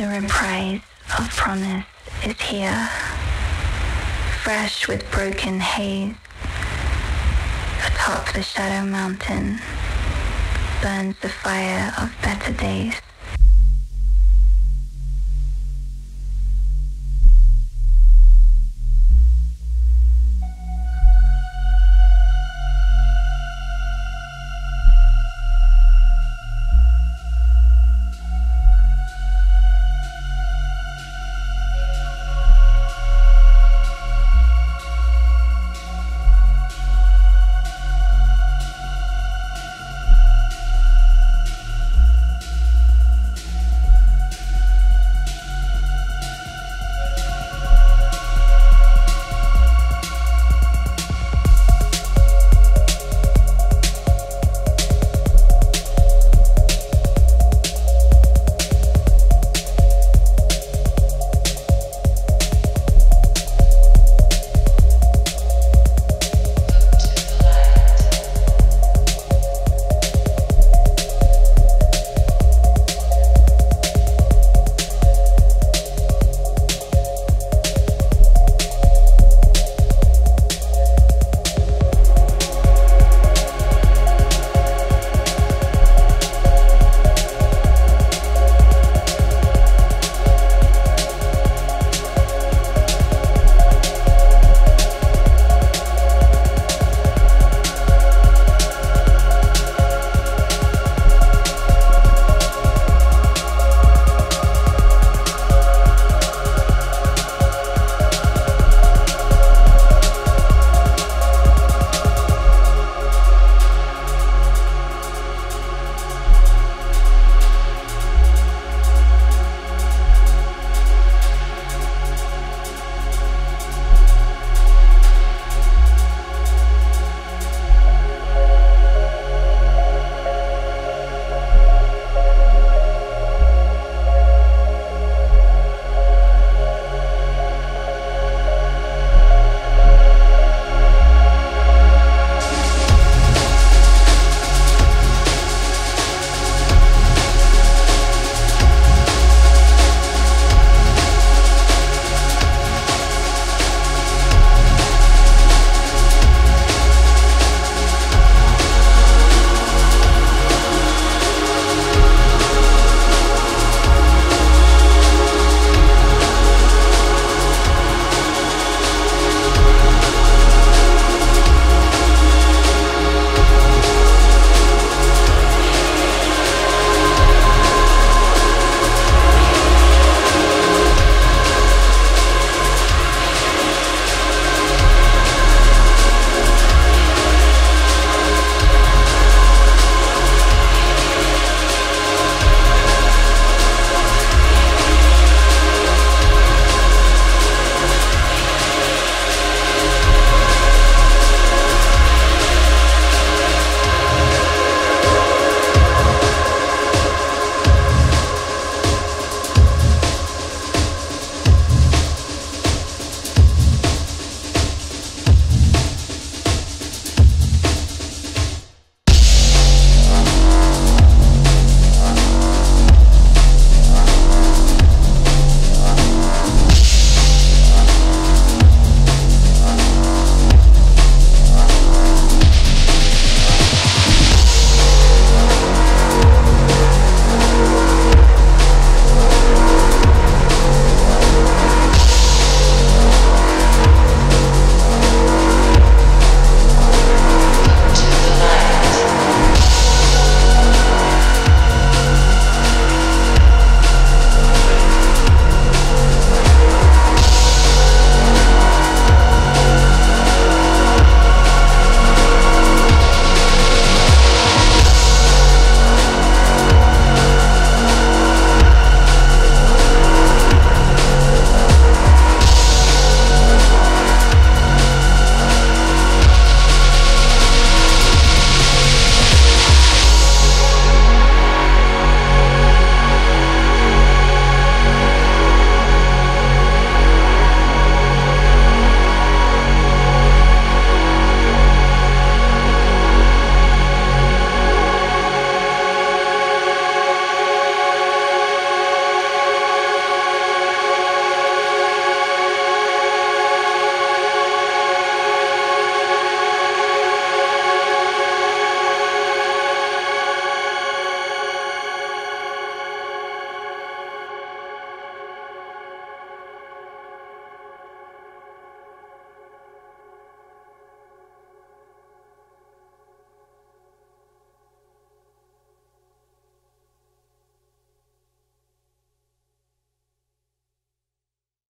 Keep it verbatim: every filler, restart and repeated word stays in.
The reprise of promise is here, fresh with broken haze. Atop the shadow mountain burns the fire of better days.